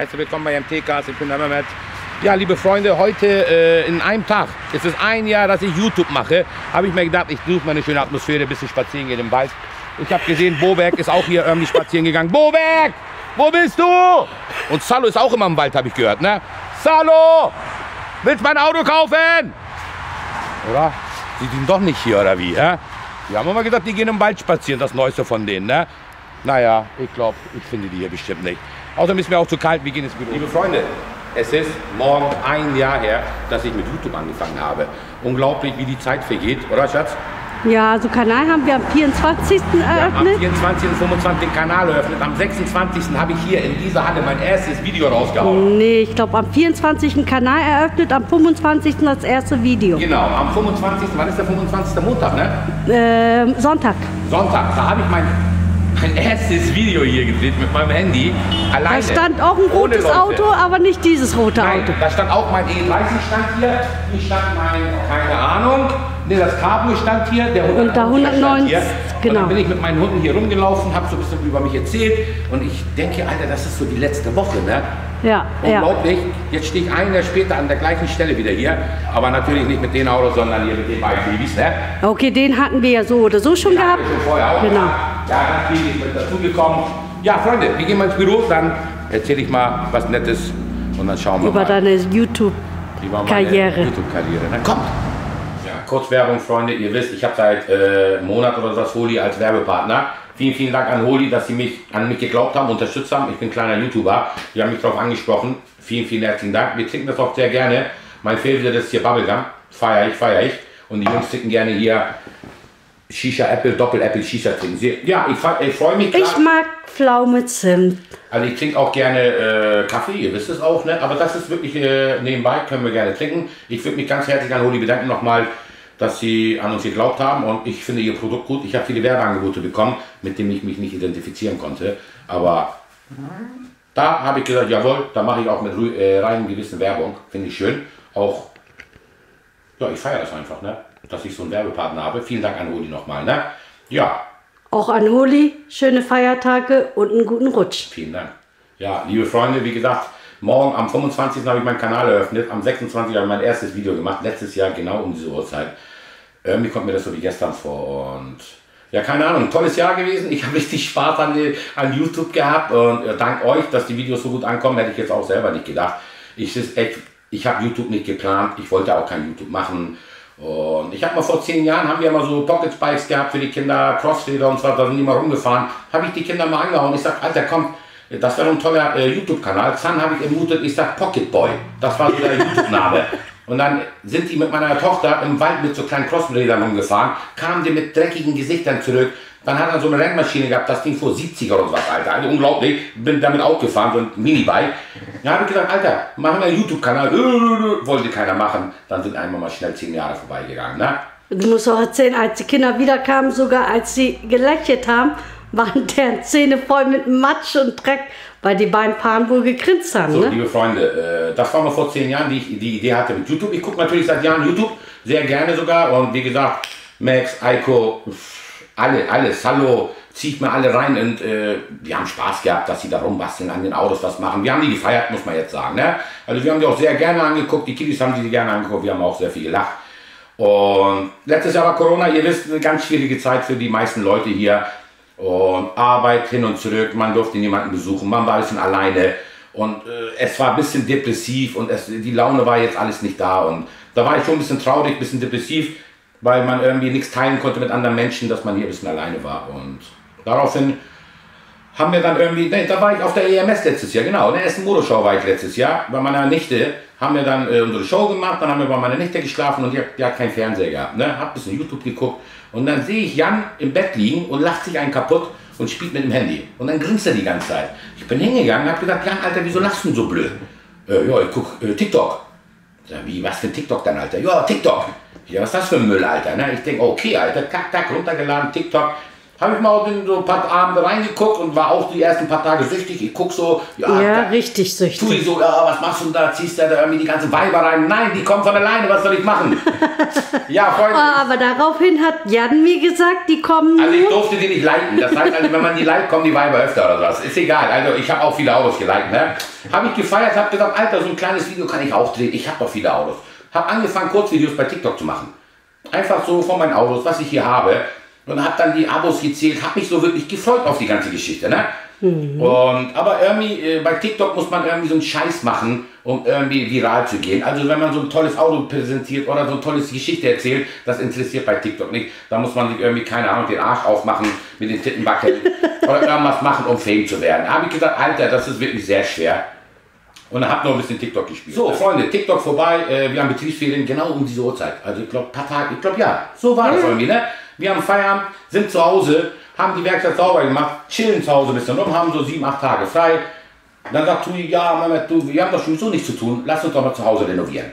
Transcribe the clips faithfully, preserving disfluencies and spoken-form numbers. Herzlich willkommen bei M T-Cars, ich bin der Mehmet. Ja, liebe Freunde, heute äh, in einem Tag, es ist ein Jahr, dass ich YouTube mache, habe ich mir gedacht, ich suche mal eine schöne Atmosphäre, ein bisschen spazieren gehen im Wald. Ich habe gesehen, Boberg ist auch hier irgendwie spazieren gegangen. Boberg, wo bist du? Und Salo ist auch immer im Wald, habe ich gehört, ne? Salo, willst du mein Auto kaufen? Oder? Die sind doch nicht hier, oder wie? Äh? Die haben immer gesagt, die gehen im Wald spazieren, das Neueste von denen, ne? Naja, ich glaube, ich finde die hier bestimmt nicht. Außerdem ist mir auch zu kalt, wir gehen ins Büro. Liebe Freunde, es ist morgen ein Jahr her, dass ich mit YouTube angefangen habe. Unglaublich, wie die Zeit vergeht, oder Schatz? Ja, so also Kanal haben wir am vierundzwanzigsten eröffnet. Ja, am vierundzwanzigsten und fünfundzwanzigsten den Kanal eröffnet. Am sechsundzwanzigsten habe ich hier in dieser Halle mein erstes Video rausgehauen. Nee, ich glaube am vierundzwanzigsten Kanal eröffnet, am fünfundzwanzigsten das erste Video. Genau, am fünfundzwanzigsten Wann ist der fünfundzwanzigste Montag, ne? Ähm, Sonntag. Sonntag, da habe ich mein... Mein erstes Video hier gedreht mit meinem Handy. Alleine. Da stand auch ein rotes Auto, aber nicht dieses rote Nein, Auto. Da stand auch mein E dreißig stand hier. Hier stand mein, keine Ahnung, nee, das Cabrio stand hier. Der und da hundertneunzig, genau. Und dann bin ich mit meinen Hunden hier rumgelaufen, habe so ein bisschen über mich erzählt. Und ich denke, Alter, das ist so die letzte Woche, ne? Ja, unglaublich. Ja. Jetzt stehe ich ein Jahr später an der gleichen Stelle wieder hier. Aber natürlich nicht mit den Autos, sondern hier mit den beiden Babys, ne? Okay, den hatten wir ja so oder so schon den gehabt. Schon vorher auch genau. Ja, ganz wenig mit dazugekommen. Ja, Freunde, wir gehen mal ins Büro, dann erzähle ich mal was Nettes und dann schauen wir mal. Über deine YouTube-Karriere. YouTube-Karriere, dann kommt! Ja, kurz Werbung, Freunde, ihr wisst, ich habe seit äh, einem Monat oder so Holy als Werbepartner. Vielen, vielen Dank an Holy, dass sie mich an mich geglaubt haben, unterstützt haben. Ich bin kleiner YouTuber, die haben mich darauf angesprochen. Vielen, vielen herzlichen Dank. Wir trinken das auch sehr gerne. Mein Favorit ist hier Bubblegum. Feier ich, feier ich. Und die Jungs trinken gerne hier Shisha Apple, Doppel Apple Shisha trinken. Ja, ich, ich freue mich. Klar. Ich mag Pflaume Zimt. Also ich trinke auch gerne äh, Kaffee, ihr wisst es auch, ne? Aber das ist wirklich äh, nebenbei, können wir gerne trinken. Ich würde mich ganz herzlich an Holy bedanken nochmal, dass sie an uns geglaubt haben und ich finde ihr Produkt gut. Ich habe viele Werbeangebote bekommen, mit denen ich mich nicht identifizieren konnte. Aber da habe ich gesagt, jawohl, da mache ich auch mit äh, rein gewissen Werbung. Finde ich schön. Auch, ja, ich feiere das einfach, ne? Dass ich so einen Werbepartner habe. Vielen Dank an Holy nochmal, ne? Ja. Auch an Holy, schöne Feiertage und einen guten Rutsch. Vielen Dank. Ja, liebe Freunde, wie gesagt, morgen am fünfundzwanzigsten habe ich meinen Kanal eröffnet, am sechsundzwanzigsten habe ich mein erstes Video gemacht, letztes Jahr genau um diese Uhrzeit. Irgendwie kommt mir das so wie gestern vor und ja, keine Ahnung, tolles Jahr gewesen. Ich habe richtig Spaß an, die, an YouTube gehabt und äh, dank euch, dass die Videos so gut ankommen, hätte ich jetzt auch selber nicht gedacht. Ich, echt, ich habe YouTube nicht geplant, ich wollte auch kein YouTube machen. Und ich habe mal vor zehn Jahren, haben wir mal so Pocket Spikes gehabt für die Kinder, Crossfeder und so, da sind die mal rumgefahren. Habe ich die Kinder mal angehauen, ich sag, Alter, komm, das wäre ein toller äh, YouTube-Kanal. Dann habe ich ermutet, ich sag Pocketboy, das war so der YouTube-Name. Und dann sind die mit meiner Tochter im Wald mit so kleinen Crossfedern rumgefahren, kamen die mit dreckigen Gesichtern zurück. Dann hat er so eine Rennmaschine gehabt, das Ding vor siebziger oder was, Alter. Also unglaublich, bin damit auch gefahren, so ein Minibike. Dann habe ich gesagt, Alter, machen wir einen YouTube-Kanal. Wollte keiner machen. Dann sind einmal mal schnell zehn Jahre vorbeigegangen, ne? Du musst auch erzählen, als die Kinder wiederkamen, sogar als sie gelächelt haben, waren deren Zähne voll mit Matsch und Dreck, weil die beiden Paaren wohl gegrinst haben, ne? So, liebe Freunde, das war mal vor zehn Jahren, die ich die Idee hatte mit YouTube. Ich gucke natürlich seit Jahren YouTube, sehr gerne sogar. Und wie gesagt, Max, Eicko, alle, alles, hallo, zieht mir alle rein und äh, wir haben Spaß gehabt, dass sie da rumbasteln, an den Autos was machen. Wir haben die gefeiert, muss man jetzt sagen, ne? Also wir haben die auch sehr gerne angeguckt, die Kiddies haben die gerne angeguckt, wir haben auch sehr viel gelacht. Und letztes Jahr war Corona, ihr wisst, eine ganz schwierige Zeit für die meisten Leute hier. Und Arbeit hin und zurück, man durfte niemanden besuchen, man war ein bisschen alleine. Und äh, es war ein bisschen depressiv und es, die Laune war jetzt alles nicht da. Und da war ich schon ein bisschen traurig, ein bisschen depressiv, weil man irgendwie nichts teilen konnte mit anderen Menschen, dass man hier ein bisschen alleine war. Und daraufhin haben wir dann irgendwie, ne, da war ich auf der E M S letztes Jahr, genau, in der ersten Motorshow war ich letztes Jahr, bei meiner Nichte, haben wir dann äh, unsere Show gemacht, dann haben wir bei meiner Nichte geschlafen und die, die hat keinen Fernseher gehabt, ne, hab ein bisschen YouTube geguckt und dann sehe ich Jan im Bett liegen und lacht sich einen kaputt und spielt mit dem Handy und dann grinst er die ganze Zeit. Ich bin hingegangen und hab gesagt, Jan, Alter, wieso lachst du denn so blöd? Äh, ja, ich guck äh, TikTok. Ja, wie, was für ein TikTok dann, Alter? Ja, TikTok. Ja, was ist das für ein Müll, Alter? Ne? Ich denke, okay, Alter, kack, kack, runtergeladen, TikTok. Habe ich mal in so ein paar Abende reingeguckt und war auch die ersten paar Tage süchtig. Ich gucke so, ja, ja richtig süchtig. Tue ich so, ja, was machst du denn da? Ziehst du da irgendwie die ganzen Weiber rein? Nein, die kommen von alleine, was soll ich machen? Ja, Freunde. Oh, aber daraufhin hat Jan mir gesagt, die kommen. Also ich durfte die nicht liken. Das heißt, also, wenn man die liked, kommen die Weiber öfter oder sowas. Ist egal. Also ich habe auch viele Autos geliked. Ne? Habe ich gefeiert, habe gesagt, Alter, so ein kleines Video kann ich auch drehen. Ich habe doch viele Autos. Habe angefangen, Kurzvideos bei TikTok zu machen. Einfach so von meinen Autos, was ich hier habe. Und habe dann die Abos gezählt, habe mich so wirklich gefreut auf die ganze Geschichte. Ne? Mhm. Und, aber irgendwie, äh, bei TikTok muss man irgendwie so einen Scheiß machen, um irgendwie viral zu gehen. Also wenn man so ein tolles Auto präsentiert oder so eine tolle Geschichte erzählt, das interessiert bei TikTok nicht. Da muss man sich irgendwie, keine Ahnung, den Arsch aufmachen, mit den Titten wackeln oder irgendwas machen, um Fame zu werden. Da habe ich gesagt, Alter, das ist wirklich sehr schwer. Und dann habe noch ein bisschen TikTok gespielt. So, Freunde, TikTok vorbei, äh, wir haben Betriebsferien genau um diese Uhrzeit. Also ich glaube, ein paar Tage, ich glaube ja, so war das irgendwie, ne? Wir haben Feierabend, sind zu Hause, haben die Werkstatt sauber gemacht, chillen zu Hause ein bisschen rum, haben so sieben, acht Tage frei. Dann sagt Tui, ja, Mehmet, du, wir haben doch sowieso nichts zu tun, lass uns doch mal zu Hause renovieren.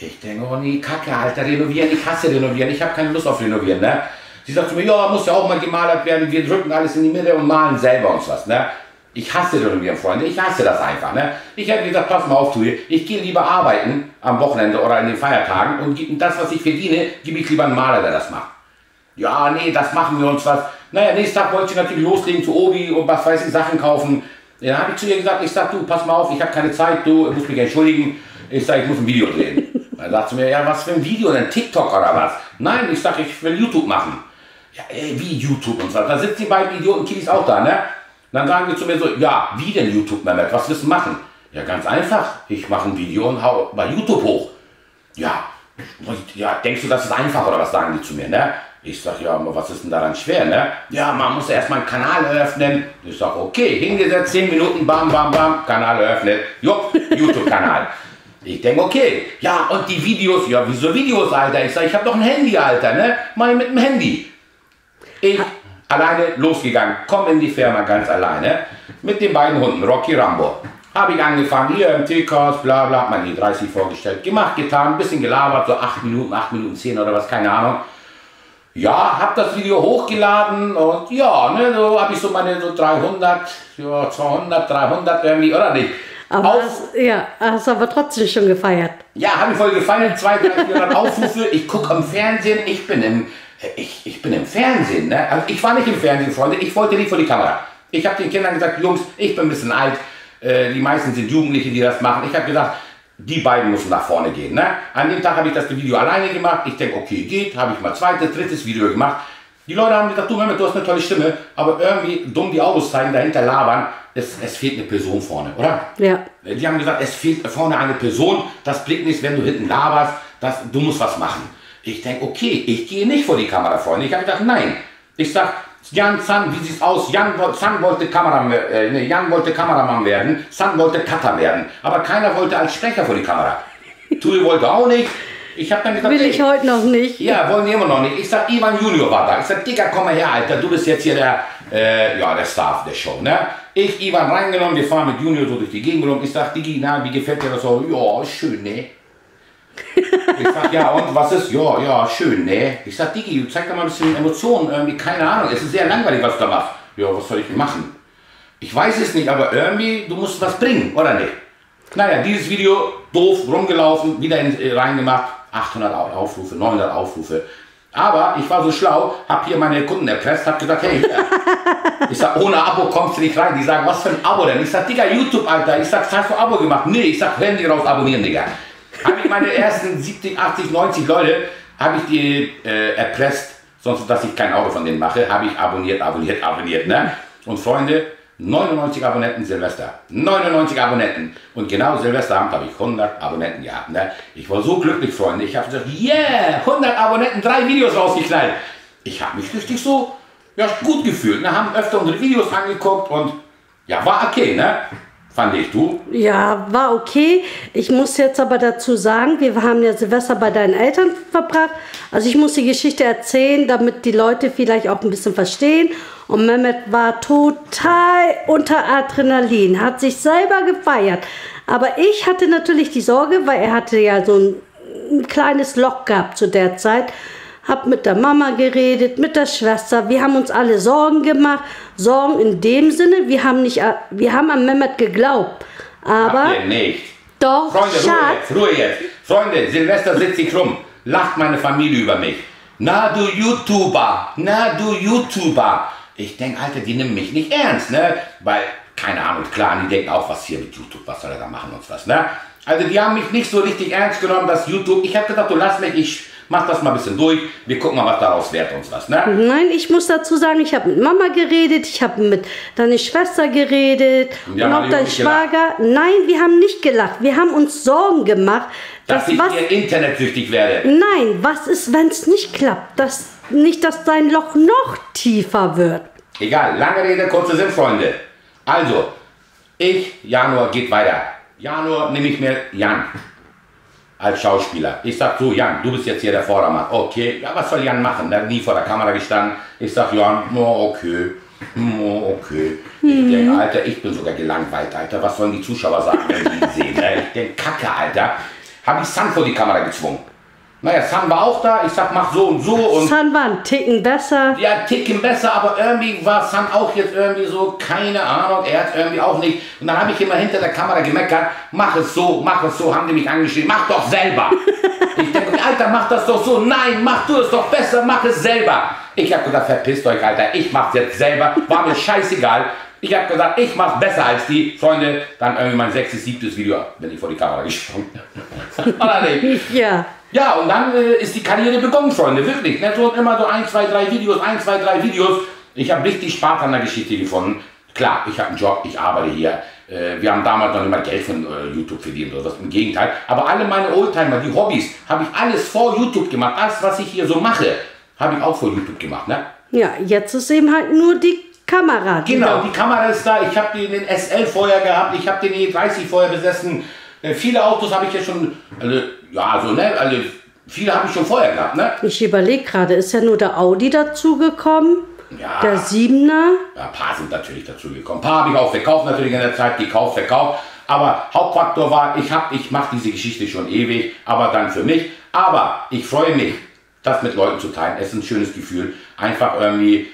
Ich denke, oh nee, Kacke, Alter, renovieren, ich hasse renovieren, ich habe keine Lust auf renovieren, ne? Sie sagt zu mir, ja, muss ja auch mal gemalert werden, wir drücken alles in die Mitte und malen selber uns was, ne? Ich hasse renovieren, Freunde, ich hasse das einfach, ne? Ich hätte gesagt, pass mal auf, Tui, ich gehe lieber arbeiten am Wochenende oder in den Feiertagen und gebe das, was ich verdiene, gebe ich lieber einen Maler, der das macht. Ja, nee, das machen wir uns was. Naja, nächsten Tag wollte ich natürlich loslegen zu Obi und was weiß ich, Sachen kaufen. Dann habe ich zu ihr gesagt, ich sag, du, pass mal auf, ich habe keine Zeit, du musst mich entschuldigen. Ich sag, ich muss ein Video drehen. Dann sagt sie mir, ja, was für ein Video, denn TikTok oder was? Nein, ich sag, ich will YouTube machen. Ja, ey, wie YouTube und so. Da sitzen die beiden Idioten Kiddies auch da, ne? Dann sagen die zu mir so, ja, wie denn YouTube, Mehmet, was willst du machen? Ja, ganz einfach, ich mache ein Video und hau bei YouTube hoch. Ja, ja, denkst du, das ist einfach oder was sagen die zu mir, ne? Ich sag, ja, aber was ist denn daran schwer, ne? Ja, man muss ja erstmal einen Kanal eröffnen. Ich sag, okay, hingesetzt, zehn Minuten, bam, bam, bam, Kanal eröffnet. Jupp, YouTube-Kanal. Ich denke, okay, ja, und die Videos, ja, wieso Videos, Alter? Ich sag, ich hab doch ein Handy, Alter, ne? Mal mit dem Handy. Ich alleine losgegangen, komm in die Firma ganz alleine, mit den beiden Hunden, Rocky Rambo. Habe ich angefangen, hier im M T-Cars, bla, bla, hab man die dreißig vorgestellt. Gemacht, getan, ein bisschen gelabert, so acht Minuten, acht Minuten zehn oder was, keine Ahnung. Ja, hab das Video hochgeladen und ja, ne, so habe ich so meine so dreihundert, ja, zweihundert, dreihundert irgendwie, oder nicht? Aber Auf, hast, ja, hast aber trotzdem schon gefeiert. Ja, habe ich voll gefeiert, zweihundert, dreihundert Aufrufe, ich gucke am Fernsehen, ich bin, im, ich, ich bin im Fernsehen, ne? Also ich war nicht im Fernsehen, Freunde, ich wollte nicht vor die Kamera. Ich habe den Kindern gesagt, Jungs, ich bin ein bisschen alt, äh, die meisten sind Jugendliche, die das machen. Ich habe gesagt, die beiden müssen nach vorne gehen. Ne? An dem Tag habe ich das Video alleine gemacht. Ich denke, okay, geht. Habe ich mal zweites, drittes Video gemacht. Die Leute haben gesagt, du, Mehmet, du hast eine tolle Stimme, aber irgendwie dumm die Autos zeigen, dahinter labern. Es, es fehlt eine Person vorne, oder? Ja. Die haben gesagt, es fehlt vorne eine Person. Das blickt nicht, wenn du hinten laberst. Das, du musst was machen. Ich denke, okay, ich gehe nicht vor die Kamera, Freunde. Ich habe gedacht, nein. Ich sage, Jan San, wie sieht's aus? Jan, San wollte Kameramann, äh, nee, Jan wollte Kameramann werden, San wollte Cutter werden, aber keiner wollte als Sprecher vor die Kamera. Tui wollte auch nicht. Ich hab dann gesagt, will ich ey, heute noch nicht. Ja, wollen wir immer noch nicht. Ich sag, Ivan Junior war da. Ich sag, Digga, komm mal her, Alter, du bist jetzt hier der, äh, ja, der Star der Show, ne? Ich, Ivan, reingenommen, wir fahren mit Junior so durch die Gegend rum. Ich sag, Digi, na, wie gefällt dir das so? Ja, schön, ne? Ich sag, ja und, was ist, ja, ja, schön, ne? Ich sag, Digi, zeig doch mal ein bisschen Emotionen, irgendwie, keine Ahnung, es ist sehr langweilig, was du da machst. Ja, was soll ich machen? Ich weiß es nicht, aber irgendwie, du musst was bringen, oder nicht? Naja, dieses Video, doof, rumgelaufen, wieder äh, reingemacht, achthundert Aufrufe, neunhundert Aufrufe. Aber ich war so schlau, hab hier meine Kunden erpresst, hab gesagt, hey, ich sag, ohne Abo kommst du nicht rein. Die sagen, was für ein Abo denn? Ich sag, Digga, YouTube, Alter, ich sag, hast du Abo gemacht? Nee, ich sag, Handy raus, abonnieren, Digga. Habe ich meine ersten siebzig, achtzig, neunzig Leute, habe ich die äh, erpresst, sonst dass ich kein Auto von denen mache, habe ich abonniert, abonniert, abonniert. Ne? Und Freunde, neunundneunzig Abonnenten Silvester, neunundneunzig Abonnenten. Und genau Silvesterabend habe ich hundert Abonnenten gehabt. Ne? Ich war so glücklich, Freunde, ich habe gesagt, yeah, hundert Abonnenten, drei Videos rausgeknallt. Ich habe mich richtig so ja, gut gefühlt. Ne? Haben öfter unsere Videos angeguckt und ja, war okay, ne? Fand ich, du? Ja, war okay. Ich muss jetzt aber dazu sagen, wir haben ja Silvester bei deinen Eltern verbracht. Also ich muss die Geschichte erzählen, damit die Leute vielleicht auch ein bisschen verstehen. Und Mehmet war total unter Adrenalin, hat sich selber gefeiert. Aber ich hatte natürlich die Sorge, weil er hatte ja so ein, ein kleines Loch gehabt zu der Zeit. habe mit der Mama geredet, mit der Schwester. Wir haben uns alle Sorgen gemacht. Sorgen in dem Sinne, wir haben, nicht, wir haben an Mehmet geglaubt. Aber habt ihr nicht. Doch, Freunde, Schatz. Ruhe jetzt, Ruhe jetzt. Freunde, Silvester sitzt sich rum, lacht meine Familie über mich. Na du YouTuber, na du YouTuber. Ich denke, Alter, die nimmt mich nicht ernst, ne? Weil, keine Ahnung, klar, die denken auch, was hier mit YouTube, was soll er da machen und was, ne? Also die haben mich nicht so richtig ernst genommen, dass YouTube, ich habe gedacht, du lass mich, ich mach das mal ein bisschen durch, wir gucken mal, was daraus wird und was, ne? Nein, ich muss dazu sagen, ich habe mit Mama geredet, ich habe mit deiner Schwester geredet und, und auch dein Schwager. Gelacht. Nein, wir haben nicht gelacht, wir haben uns Sorgen gemacht. Dass, dass ich was, hier internetsüchtig werde. Nein, was ist, wenn es nicht klappt? Dass, nicht, dass dein Loch noch tiefer wird. Egal, lange Rede, kurzer Sinn, Freunde. Also, ich, Januar, geht weiter. Januar nehme ich mir Jan als Schauspieler. Ich sag so, Jan, du bist jetzt hier der Vordermann. Okay, ja, was soll Jan machen? Der hat nie vor der Kamera gestanden. Ich sag, Jan, oh, okay, oh, okay. Ich hm. denke, Alter, ich bin sogar gelangweilt, Alter. Was sollen die Zuschauer sagen, wenn die ihn sehen? Ne? Ich denke, Kacke, Alter. Habe ich San vor die Kamera gezwungen. Naja, San war auch da. Ich sag, mach so und so. Und San war ein Ticken besser. Ja, ein Ticken besser, aber irgendwie war San auch jetzt irgendwie so, keine Ahnung, er hat irgendwie auch nicht. Und dann habe ich immer hinter der Kamera gemeckert, mach es so, mach es so, haben die mich angeschrieben, mach doch selber. Ich denke, Alter, mach das doch so. Nein, mach du es doch besser, mach es selber. Ich habe gedacht, verpisst euch, Alter, ich mach's jetzt selber. War mir scheißegal. Ich habe gesagt, ich mach's besser als die. Freunde, dann irgendwie mein sechstes, siebtes Video, bin ich vor die Kamera gesprungen. Oder nicht? Ja. Ja, und dann äh, ist die Karriere begonnen, Freunde, wirklich. Netto und immer so ein, zwei, drei Videos, ein, zwei, drei Videos. Ich habe richtig Spaß an der Geschichte gefunden. Klar, ich habe einen Job, ich arbeite hier. Äh, wir haben damals noch nicht mal Geld von äh, YouTube verdient oder was, im Gegenteil. Aber alle meine Oldtimer, die Hobbys, habe ich alles vor YouTube gemacht. Alles, was ich hier so mache, habe ich auch vor YouTube gemacht, ne? Ja, jetzt ist eben halt nur die Kamera. Genau, die Kamera ist da. Ich habe den S L vorher gehabt, ich habe den E dreißig vorher besessen. Äh, viele Autos habe ich ja schon, also, ja, so, ne, also, viele habe ich schon vorher gehabt, ne? Ich überlege gerade, ist ja nur der Audi dazugekommen, ja, der Siebener. Ja, ein paar sind natürlich dazugekommen. Ein paar habe ich auch verkauft, natürlich in der Zeit, gekauft, verkauft. Aber Hauptfaktor war, ich, hab, ich mache diese Geschichte schon ewig, aber dann für mich. Aber ich freue mich, das mit Leuten zu teilen. Es ist ein schönes Gefühl, einfach irgendwie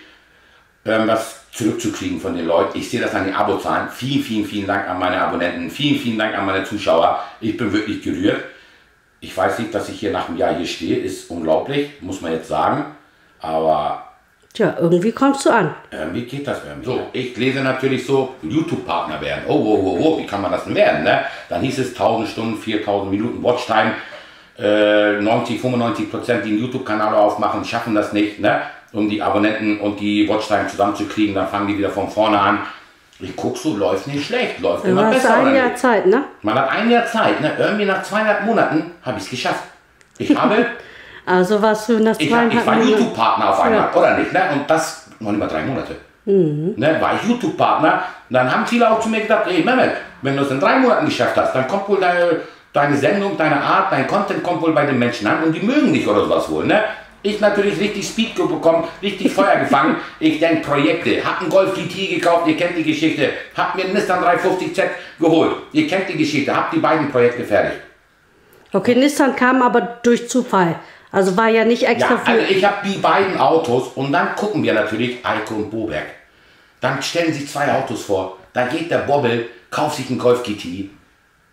was zurückzukriegen von den Leuten. Ich sehe das an den Abozahlen. Vielen, vielen, vielen Dank an meine Abonnenten. Vielen, vielen Dank an meine Zuschauer. Ich bin wirklich gerührt. Ich weiß nicht, dass ich hier nach einem Jahr hier stehe. Ist unglaublich, muss man jetzt sagen. Aber... Tja, irgendwie kommst du an. Irgendwie geht das irgendwie. So, ich lese natürlich so, YouTube-Partner werden. Oh, oh, oh, oh, wie kann man das denn werden, ne? Dann hieß es tausend Stunden, viertausend Minuten Watchtime. Äh, neunzig, fünfundneunzig Prozent, die einen YouTube-Kanal aufmachen, schaffen das nicht, ne? Um die Abonnenten und die Watchtime zusammenzukriegen, dann fangen die wieder von vorne an. Ich guck so, läuft nicht schlecht, läuft immer man besser. Man hat ein Jahr Zeit, ne? Man hat ein Jahr Zeit, ne? Irgendwie nach zweieinhalb Monaten habe ich es geschafft. Ich habe... also warst du nach zweieinhalb Monaten... Ich war YouTube-Partner auf einmal, ja, oder nicht, ne? Und das noch nicht mal drei Monate. Mhm. Ne? War ich YouTube-Partner, dann haben viele auch zu mir gedacht, ey Mehmet, wenn du es in drei Monaten geschafft hast, dann kommt wohl deine, deine Sendung, deine Art, dein Content kommt wohl bei den Menschen an und die mögen dich oder sowas wohl, ne? Ich natürlich richtig Speed bekommen, richtig Feuer gefangen. Ich denke, Projekte. Hab einen Golf G T gekauft, ihr kennt die Geschichte. Hab mir einen Nissan dreihundertfünfzig Z geholt. Ihr kennt die Geschichte. Hab die beiden Projekte fertig. Okay, Nissan kam aber durch Zufall. Also war ja nicht extra, ja, also ich habe die beiden Autos und dann gucken wir natürlich Eicko und Boberg. Dann stellen sich zwei Autos vor. Da geht der Bobbel, kauft sich einen Golf G T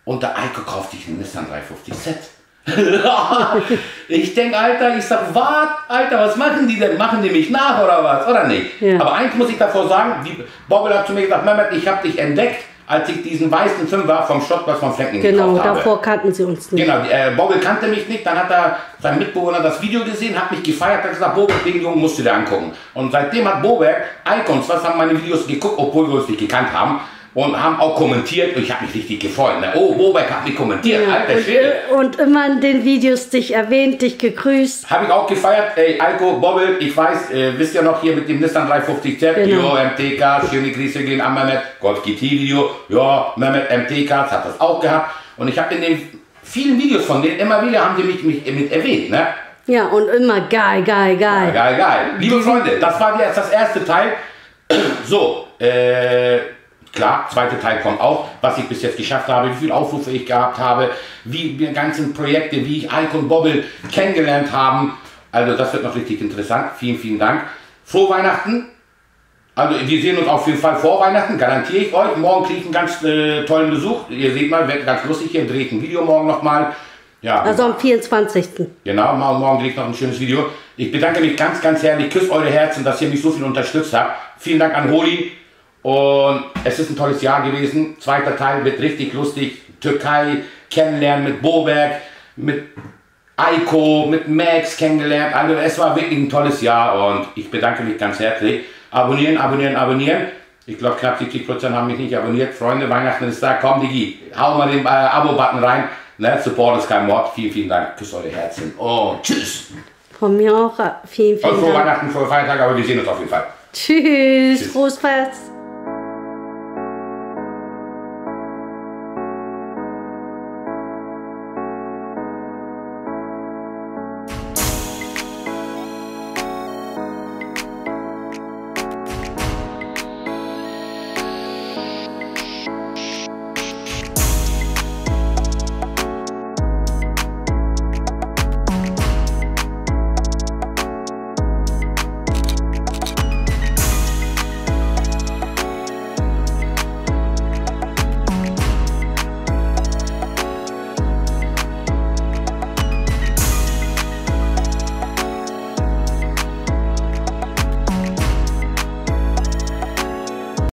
und der Eicko kauft sich einen Nissan dreihundertfünfzig Z. Ich denke, Alter, ich sag, wart, Alter, was machen die denn? Machen die mich nach oder was? Oder nicht? Ja. Aber eins muss ich davor sagen, die Bobbel hat zu mir gesagt, Mehmet, ich habe dich entdeckt, als ich diesen weißen Fünfer vom Schrottplatz von Franklin gekauft habe. Genau, davor kannten sie uns nicht. Genau, äh, Bobbel kannte mich nicht, dann hat er, sein Mitbewohner das Video gesehen, hat mich gefeiert, hat gesagt, Boberg, den Jungen musst du dir angucken. Und seitdem hat Boberg Icons, was haben meine Videos geguckt, obwohl wir uns nicht gekannt haben. Und haben auch kommentiert und ich habe mich richtig gefreut. Ne? Oh, Boberg hat mich kommentiert, ja, Alter Schwede. Und immer in den Videos dich erwähnt, dich gegrüßt. Habe ich auch gefeiert. Ey, Eicko, Bobbel, ich weiß, äh, wisst ihr noch hier mit dem Nissan dreihundertfünfzig Z, genau. M T-Cars, schöne Grüße gehen an Mehmet, Golf G T-Video, ja, Mehmet, M T-Cars hat das auch gehabt. Und ich habe in den vielen Videos von denen, immer wieder haben die mich, mich mit erwähnt, ne? Ja, und immer geil, geil, geil. Ja, geil, geil. Liebe Freunde, das war jetzt das erste Teil. So, äh... klar, zweiter Teil kommt auch, was ich bis jetzt geschafft habe, wie viele Aufrufe ich gehabt habe, wie die ganzen Projekte, wie ich Eicko und Bobbel kennengelernt haben. Also das wird noch richtig interessant. Vielen, vielen Dank. Frohe Weihnachten. Also wir sehen uns auf jeden Fall vor Weihnachten, garantiere ich euch. Morgen kriege ich einen ganz äh, tollen Besuch. Ihr seht mal, wird ganz lustig hier. Drehe ich ein Video morgen nochmal. Ja, also am vierundzwanzigsten Genau, morgen kriege ich noch ein schönes Video. Ich bedanke mich ganz, ganz herzlich. Küsst eure Herzen, dass ihr mich so viel unterstützt habt. Vielen Dank an Holy. Und es ist ein tolles Jahr gewesen. Zweiter Teil wird richtig lustig. Türkei kennenlernen mit Boberg, mit Eicko, mit Max kennengelernt. Also es war wirklich ein tolles Jahr und ich bedanke mich ganz herzlich. Abonnieren, abonnieren, abonnieren. Ich glaube, knapp siebzig Prozent haben mich nicht abonniert. Freunde, Weihnachten ist da. Komm, Digi, hau mal den äh, Abo-Button rein. Ne? Support ist kein Mord. Vielen, vielen Dank. Küsst eure Herzen. Und tschüss. Von mir auch. Vielen, vielen Dank. Und frohe Weihnachten, frohe Feiertage. Aber wir sehen uns auf jeden Fall. Tschüss. Tschüss. Frohes Fest.